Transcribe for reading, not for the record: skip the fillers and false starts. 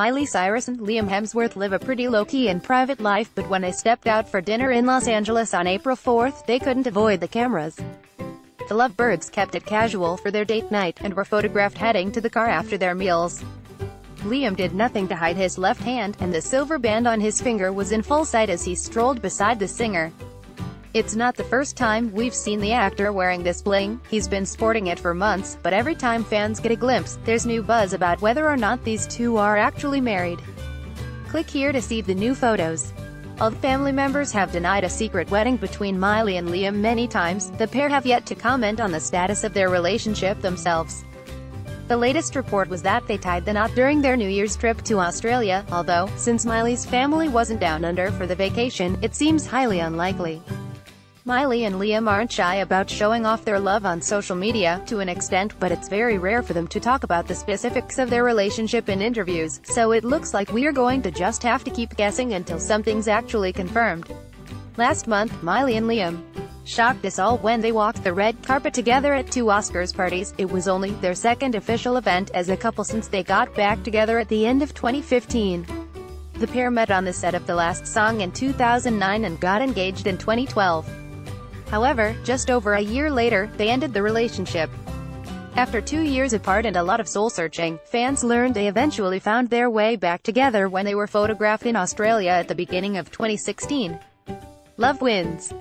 Miley Cyrus and Liam Hemsworth live a pretty low-key and private life, but when they stepped out for dinner in Los Angeles on April 4th, they couldn't avoid the cameras. The lovebirds kept it casual for their date night, and were photographed heading to the car after their meals. Liam did nothing to hide his left hand, and the silver band on his finger was in full sight as he strolled beside the singer. It's not the first time we've seen the actor wearing this bling, he's been sporting it for months, but every time fans get a glimpse, there's new buzz about whether or not these two are actually married. Click here to see the new photos. Although family members have denied a secret wedding between Miley and Liam many times, the pair have yet to comment on the status of their relationship themselves. The latest report was that they tied the knot during their New Year's trip to Australia, although, since Miley's family wasn't down under for the vacation, it seems highly unlikely. Miley and Liam aren't shy about showing off their love on social media, to an extent, but it's very rare for them to talk about the specifics of their relationship in interviews, so it looks like we're going to just have to keep guessing until something's actually confirmed. Last month, Miley and Liam shocked us all when they walked the red carpet together at two Oscars parties. It was only their second official event as a couple since they got back together at the end of 2015. The pair met on the set of The Last Song in 2009 and got engaged in 2012. However, just over a year later, they ended the relationship. After 2 years apart and a lot of soul-searching, fans learned they eventually found their way back together when they were photographed in Australia at the beginning of 2016. Love wins.